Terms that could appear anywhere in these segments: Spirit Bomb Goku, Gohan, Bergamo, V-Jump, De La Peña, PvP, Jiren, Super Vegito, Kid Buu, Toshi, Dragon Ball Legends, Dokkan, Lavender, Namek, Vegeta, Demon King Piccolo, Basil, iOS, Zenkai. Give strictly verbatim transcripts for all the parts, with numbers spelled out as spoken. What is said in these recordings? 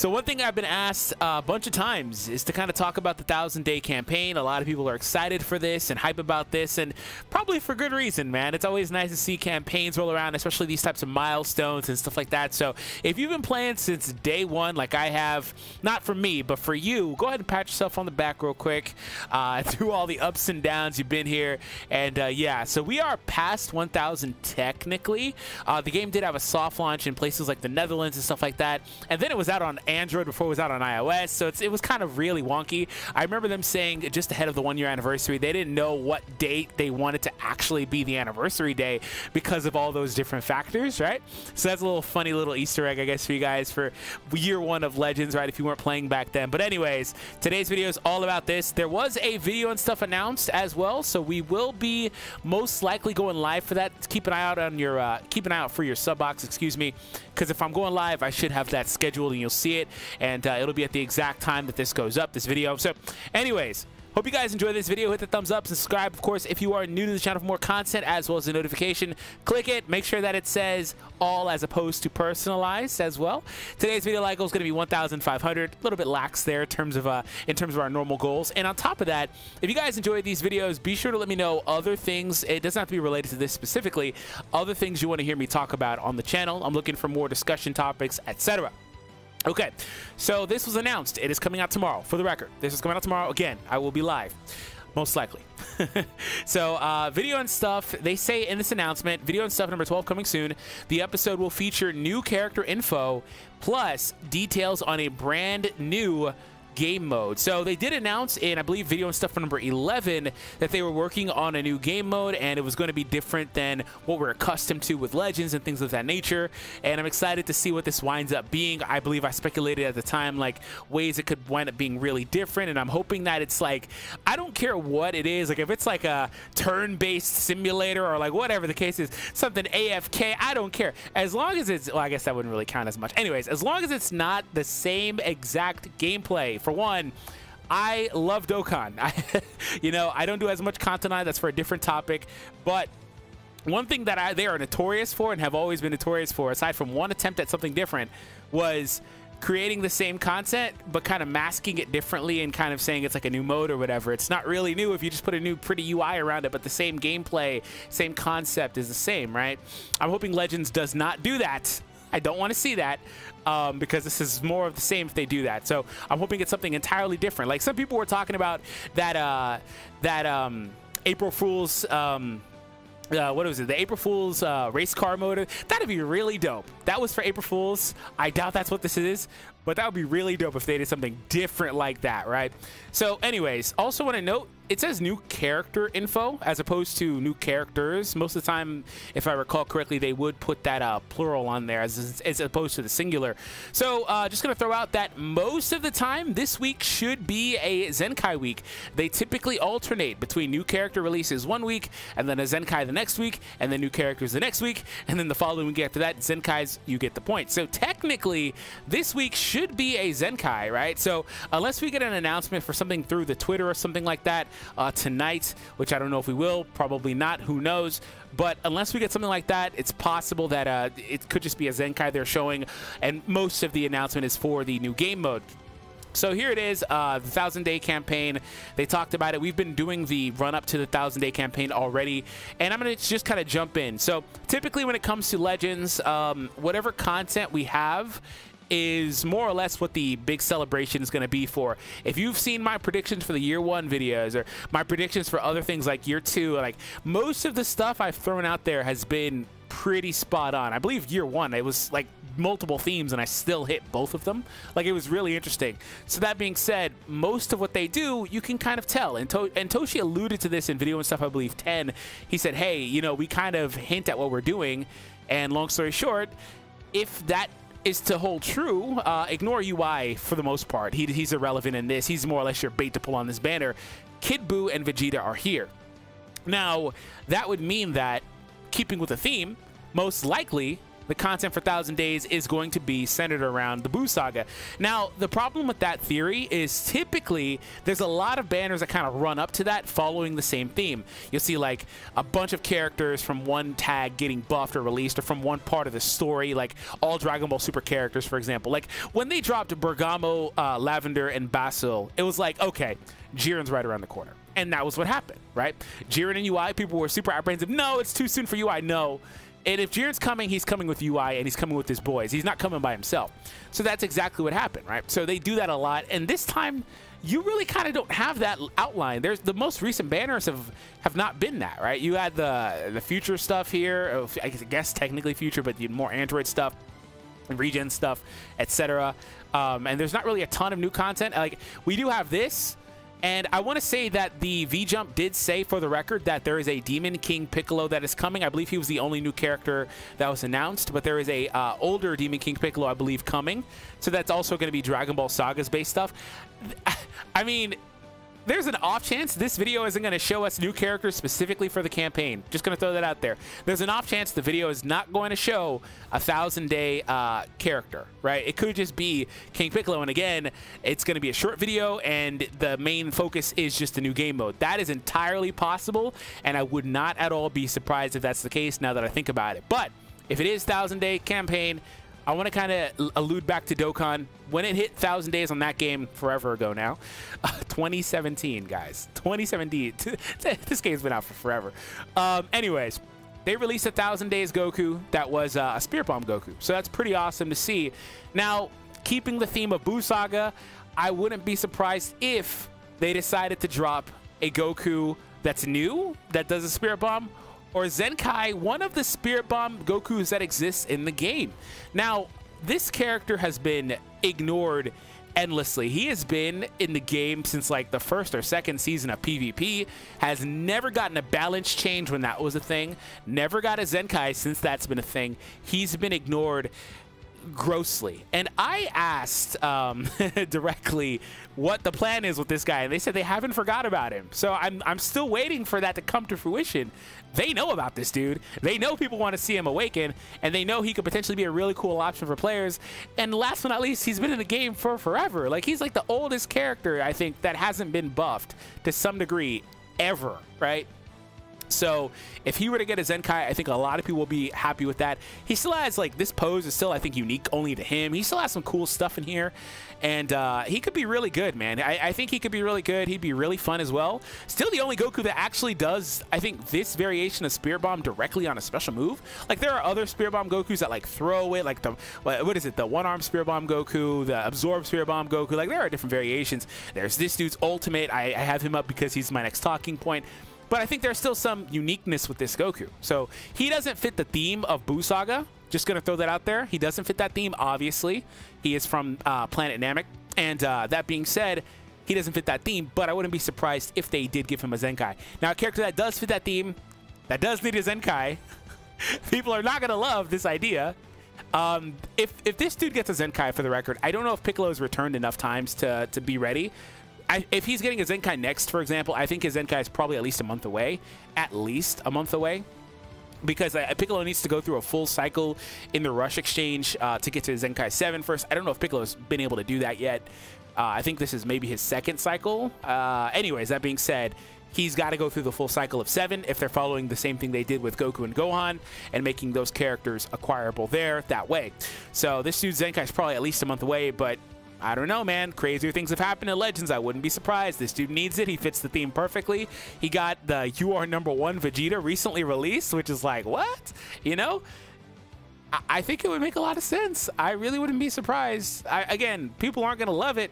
So one thing I've been asked a bunch of times is to kind of talk about the thousand day campaign. A lot of people are excited for this and hype about this, and probably for good reason, man. It's always nice to see campaigns roll around, especially these types of milestones and stuff like that. So if you've been playing since day one, like I have, not for me, but for you, go ahead and pat yourself on the back real quick. Uh, through all the ups and downs, you've been here. And uh, yeah, so we are past one thousand technically. Uh, the game did have a soft launch in places like the Netherlands and stuff like that. And then it was out on Android before it was out on iOS, so it's, it was kind of really wonky. I remember them saying just ahead of the one-year anniversary, they didn't know what date they wanted to actually be the anniversary day because of all those different factors, right? So that's a little funny little Easter egg, I guess, for you guys for year one of Legends, right, if you weren't playing back then. But anyways, today's video is all about this. There was a video and stuff announced as well, so we will be most likely going live for that. Keep an eye out on your uh, keep an eye out for your sub box, excuse me, because if I'm going live, I should have that scheduled and you'll see it, and uh, it'll be at the exact time that this goes up, this video. So anyways, hope you guys enjoy this video. Hit the thumbs up, subscribe, of course, if you are new to the channel for more content, as well as the notification. Click it. Make sure that it says all as opposed to personalized as well. Today's video like goal is going to be one thousand five hundred. A little bit lax there in terms of uh, in terms of our normal goals. And on top of that, if you guys enjoy these videos, be sure to let me know other things. It doesn't have to be related to this specifically. Other things you want to hear me talk about on the channel. I'm looking for more discussion topics, et cetera. Okay, so this was announced. It is coming out tomorrow, for the record. This is coming out tomorrow. Again, I will be live, most likely. So, uh, video and stuff, they say in this announcement, video and stuff number twelve coming soon. The episode will feature new character info, plus details on a brand new game mode. So they did announce in, I believe, video and stuff for number eleven that they were working on a new game mode, and it was going to be different than what we're accustomed to with Legends and things of that nature. And I'm excited to see what this winds up being. I believe I speculated at the time like ways it could wind up being really different, and I'm hoping that it's like, I don't care what it is, like if it's like a turn-based simulator or like whatever the case is, something A F K, I don't care, as long as it's, well, I guess that wouldn't really count as much. Anyways, as long as it's not the same exact gameplay. For one, I love Dokkan. I, you know, I don't do as much content on it. That's for a different topic. But one thing that I, they are notorious for and have always been notorious for, aside from one attempt at something different, was creating the same content but kind of masking it differently and kind of saying it's like a new mode or whatever. It's not really new if you just put a new pretty U I around it, but the same gameplay, same concept is the same, right? I'm hoping Legends does not do that. I don't want to see that, um, because this is more of the same if they do that. So I'm hoping it's something entirely different. Like some people were talking about that uh, that um, April Fool's, um, uh, what was it? The April Fool's uh, race car mode. That'd be really dope. That was for April Fool's. I doubt that's what this is, but that would be really dope if they did something different like that, right? So anyways, also want to note, it says new character info as opposed to new characters. Most of the time, if I recall correctly, they would put that uh, plural on there as, as opposed to the singular. So uh, just going to throw out that most of the time, this week should be a Zenkai week. They typically alternate between new character releases one week, and then a Zenkai the next week, and then new characters the next week, and then the following week after that, Zenkais, you get the point. So technically, this week should be a Zenkai, right? So unless we get an announcement for something through the Twitter or something like that, Uh, tonight, which I don't know if we will, probably not, who knows, but unless we get something like that, it's possible that uh, it could just be a Zenkai they're showing, and most of the announcement is for the new game mode. So here it is, uh, the thousand day campaign. They talked about it. We've been doing the run up to the thousand day campaign already, and I'm going to just kind of jump in. So typically when it comes to Legends, um, whatever content we have is more or less what the big celebration is going to be for. If you've seen my predictions for the year one videos or my predictions for other things like year two, like most of the stuff I've thrown out there has been pretty spot on. I believe year one, it was like multiple themes and I still hit both of them. Like it was really interesting. So that being said, most of what they do, you can kind of tell. And, to and Toshi alluded to this in video and stuff, I believe ten. He said, hey, you know, we kind of hint at what we're doing. And long story short, if that is to hold true, uh, ignore U I for the most part. He, he's irrelevant in this. He's more or less your bait to pull on this banner. Kid Buu and Vegeta are here. Now, that would mean that, keeping with the theme, most likely the content for Thousand Days is going to be centered around the Buu saga. Now, the problem with that theory is typically there's a lot of banners that kind of run up to that following the same theme. You'll see like a bunch of characters from one tag getting buffed or released, or from one part of the story, like all Dragon Ball Super characters, for example. Like when they dropped Bergamo, uh, Lavender, and Basil, it was like, okay, Jiren's right around the corner. And that was what happened, right? Jiren and U I, people were super apprehensive. No, it's too soon for U I. No. And if Jiren's coming, he's coming with U I, and he's coming with his boys. He's not coming by himself. So that's exactly what happened, right? So they do that a lot. And this time, you really kind of don't have that outline. There's the most recent banners have have not been that, right? You had the the future stuff here. I guess technically future, but more Android stuff, regen stuff, et cetera. Um, and there's not really a ton of new content. Like we do have this. And I want to say that the V-Jump did say, for the record, that there is a Demon King Piccolo that is coming. I believe he was the only new character that was announced, but there is a uh, older Demon King Piccolo, I believe, coming. So that's also going to be Dragon Ball Sagas-based stuff. I mean, there's an off chance this video isn't going to show us new characters specifically for the campaign. Just going to throw that out there. There's an off chance the video is not going to show a thousand-day uh, character, right? It could just be King Piccolo, and again, it's going to be a short video, and the main focus is just the new game mode. That is entirely possible, and I would not at all be surprised if that's the case now that I think about it. But if it is thousand-day campaign, I want to kind of allude back to Dokkan. When it hit thousand days on that game forever ago now, uh, twenty seventeen, guys, twenty seventeen. This game's been out for forever. Um, anyways, they released a thousand days Goku that was uh, a Spirit Bomb Goku, so that's pretty awesome to see. Now, keeping the theme of Buu Saga, I wouldn't be surprised if they decided to drop a Goku that's new that does a Spirit Bomb, or Zenkai, one of the Spirit Bomb Gokus that exists in the game. Now, this character has been ignored endlessly. He has been in the game since like the first or second season of PvP, has never gotten a balance change when that was a thing, never got a Zenkai since that's been a thing. He's been ignored grossly. And I asked um, directly what the plan is with this guy, and they said they haven't forgot about him. So I'm, I'm still waiting for that to come to fruition. They know about this dude. They know people want to see him awaken, and they know he could potentially be a really cool option for players. And last but not least, he's been in the game for forever. Like, he's like the oldest character, I think, that hasn't been buffed to some degree ever, right? So if he were to get a Zenkai, I think a lot of people will be happy with that. He still has, like, this pose is still, I think, unique only to him. He still has some cool stuff in here. And uh, he could be really good, man. I, I think he could be really good. He'd be really fun as well. Still the only Goku that actually does, I think, this variation of Spirit Bomb directly on a special move. Like, there are other Spirit Bomb Gokus that, like, throw it. Like, the what is it? The one-arm Spirit Bomb Goku, the absorb Spirit Bomb Goku. Like, there are different variations. There's this dude's ultimate. I, I have him up because he's my next talking point. But I think there's still some uniqueness with this Goku. So he doesn't fit the theme of Buu Saga. Just going to throw that out there. He doesn't fit that theme, obviously. He is from uh, Planet Namek. And uh, that being said, he doesn't fit that theme. But I wouldn't be surprised if they did give him a Zenkai. Now, a character that does fit that theme, that does need a Zenkai, people are not going to love this idea. Um, if, if this dude gets a Zenkai, for the record, I don't know if Piccolo has returned enough times to, to be ready. I, if he's getting a Zenkai next, for example, I think his Zenkai is probably at least a month away, at least a month away, because uh, Piccolo needs to go through a full cycle in the Rush Exchange uh, to get to Zenkai seven first. I don't know if Piccolo's been able to do that yet. Uh, I think this is maybe his second cycle. Uh, anyways, that being said, he's got to go through the full cycle of seven if they're following the same thing they did with Goku and Gohan and making those characters acquirable there that way. So this dude's Zenkai is probably at least a month away, but I don't know, man. Crazier things have happened in Legends. I wouldn't be surprised. This dude needs it. He fits the theme perfectly. He got the You Are Number One Vegeta recently released, which is like, what? You know? I, I think it would make a lot of sense. I really wouldn't be surprised. I, again, people aren't going to love it.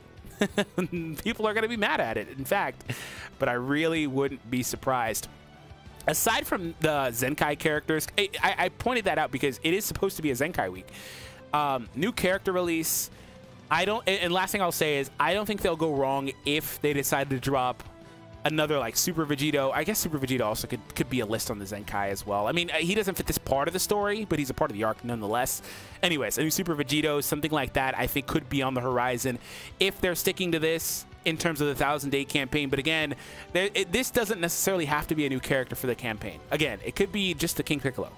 People are going to be mad at it, in fact. But I really wouldn't be surprised. Aside from the Zenkai characters, I, I, I pointed that out because it is supposed to be a Zenkai week. Um, new character release. I don't, and last thing I'll say is, I don't think they'll go wrong if they decide to drop another, like, Super Vegito. I guess Super Vegito also could, could be a list on the Zenkai as well. I mean, he doesn't fit this part of the story, but he's a part of the arc nonetheless. Anyways, a new Super Vegito, something like that, I think could be on the horizon if they're sticking to this in terms of the thousand day campaign. But again, there, it, this doesn't necessarily have to be a new character for the campaign. Again, it could be just the King Piccolo.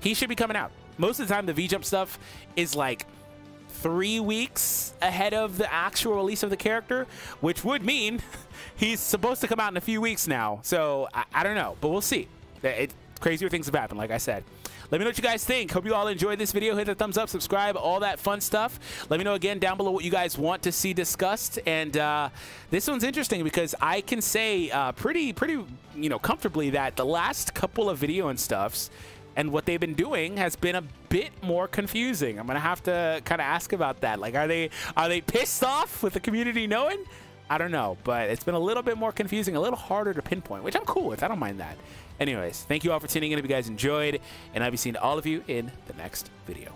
He should be coming out. most of the time the V-Jump stuff is like three weeks ahead of the actual release of the character, which would mean he's supposed to come out in a few weeks now. So I, I don't know, but we'll see. It, crazier things have happened, like I said. Let me know what you guys think. Hope you all enjoyed this video. Hit the thumbs up, subscribe, all that fun stuff. Let me know again down below what you guys want to see discussed. And uh, this one's interesting because I can say uh, pretty, pretty, you know, comfortably that the last couple of video and stuffs and what they've been doing has been a bit more confusing. I'm gonna have to kind of ask about that. Like, are they are they pissed off with the community knowing? I don't know, but it's been a little bit more confusing, a little harder to pinpoint, which I'm cool with. I don't mind that. Anyways, thank you all for tuning in. If you guys enjoyed, and I'll be seeing all of you in the next video.